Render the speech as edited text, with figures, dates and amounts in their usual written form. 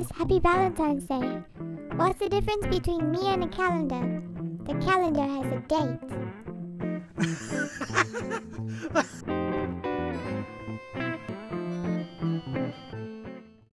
guys, happy Valentine's Day. What's the difference between me and a calendar? The calendar has a date.